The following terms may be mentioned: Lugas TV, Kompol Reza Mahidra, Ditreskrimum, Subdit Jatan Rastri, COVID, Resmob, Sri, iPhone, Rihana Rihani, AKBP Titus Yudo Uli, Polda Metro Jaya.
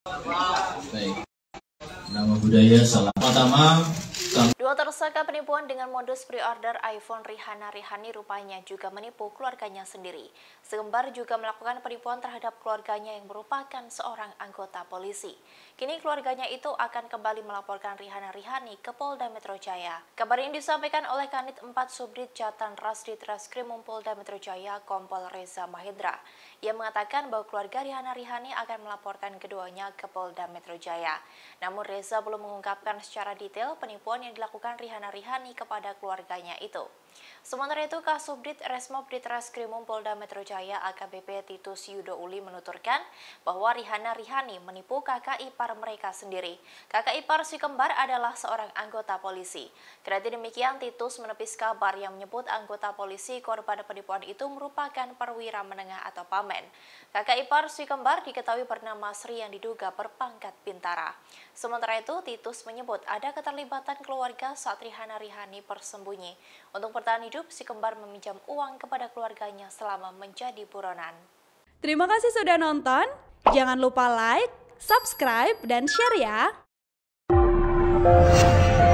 Baik. Nama budaya salam. Pertama, dua tersangka penipuan dengan modus pre-order iPhone Rihana Rihani rupanya juga menipu keluarganya sendiri. Segembar juga melakukan penipuan terhadap keluarganya yang merupakan seorang anggota polisi. Kini keluarganya itu akan kembali melaporkan Rihana Rihani ke Polda Metro Jaya. Kabar ini disampaikan oleh Kanit 4 Subdit Jatan Rastri Traskrimum Polda Metro Jaya, Kompol Reza Mahidra. Ia mengatakan bahwa keluarga Rihana Rihani akan melaporkan keduanya ke Polda Metro Jaya. Namun Reza belum mengungkapkan secara detail penipuan yang dilakukan Rihana Rihani kepada keluarganya itu. Sementara itu, Kasubdit Resmob Ditreskrimum Polda Metro Jaya AKBP Titus Yudo Uli menuturkan bahwa Rihana Rihani menipu kakak ipar mereka sendiri. Kakak ipar si kembar adalah seorang anggota polisi. Kendati demikian, Titus menepis kabar yang menyebut anggota polisi korban penipuan itu merupakan perwira menengah atau pamen. Kakak ipar si kembar diketahui bernama Sri yang diduga berpangkat bintara. Sementara itu, Titus menyebut ada keterlibatan keluarga saat Rihana Rihani bersembunyi. Untuk bertahan hidup, si kembar meminjam uang kepada keluarganya selama menjadi buronan. Terima kasih sudah nonton. Jangan lupa like, subscribe, dan share ya.